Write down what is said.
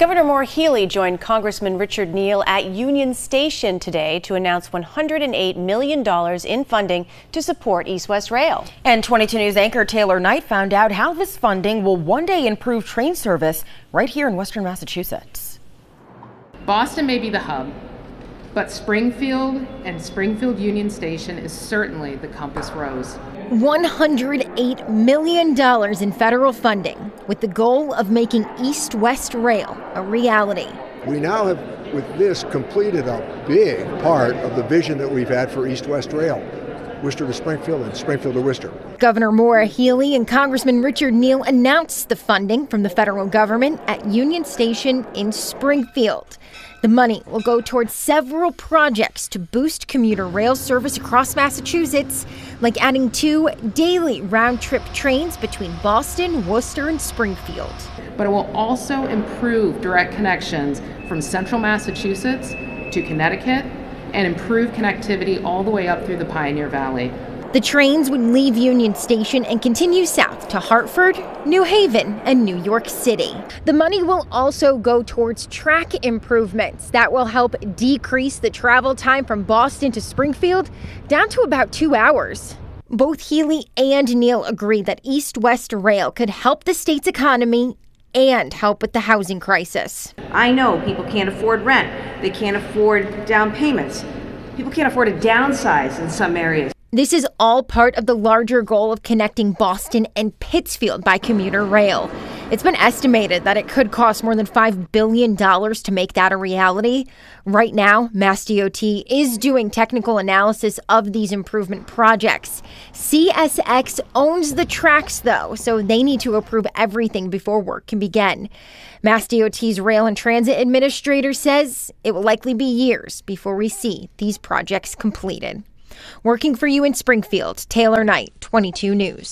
Governor Maura Healey joined Congressman Richard Neal at Union Station today to announce $108 million in funding to support East-West Rail. And 22 News anchor Taylor Knight found out how this funding will one day improve train service right here in Western Massachusetts. Boston may be the hub, but Springfield and Springfield Union Station is certainly the compass rose. $108 million in federal funding, with the goal of making East-West Rail a reality. We now have, with this, completed a big part of the vision that we've had for East-West Rail, Worcester to Springfield and Springfield to Worcester. Governor Maura Healey and Congressman Richard Neal announced the funding from the federal government at Union Station in Springfield. The money will go towards several projects to boost commuter rail service across Massachusetts, like adding 2 daily round-trip trains between Boston, Worcester, and Springfield. But it will also improve direct connections from central Massachusetts to Connecticut and improve connectivity all the way up through the Pioneer Valley. The trains would leave Union Station and continue south to Hartford, New Haven, and New York City. The money will also go towards track improvements that will help decrease the travel time from Boston to Springfield down to about 2 hours. Both Healey and Neal agree that East-West Rail could help the state's economy and help with the housing crisis. I know people can't afford rent. They can't afford down payments. People can't afford to downsize in some areas. This is all part of the larger goal of connecting Boston and Pittsfield by commuter rail. It's been estimated that it could cost more than $5 billion to make that a reality. Right now, MassDOT is doing technical analysis of these improvement projects. CSX owns the tracks, though, so they need to approve everything before work can begin. MassDOT's Rail and Transit Administrator says it will likely be years before we see these projects completed. Working for you in Springfield, Taylor Knight, 22 News.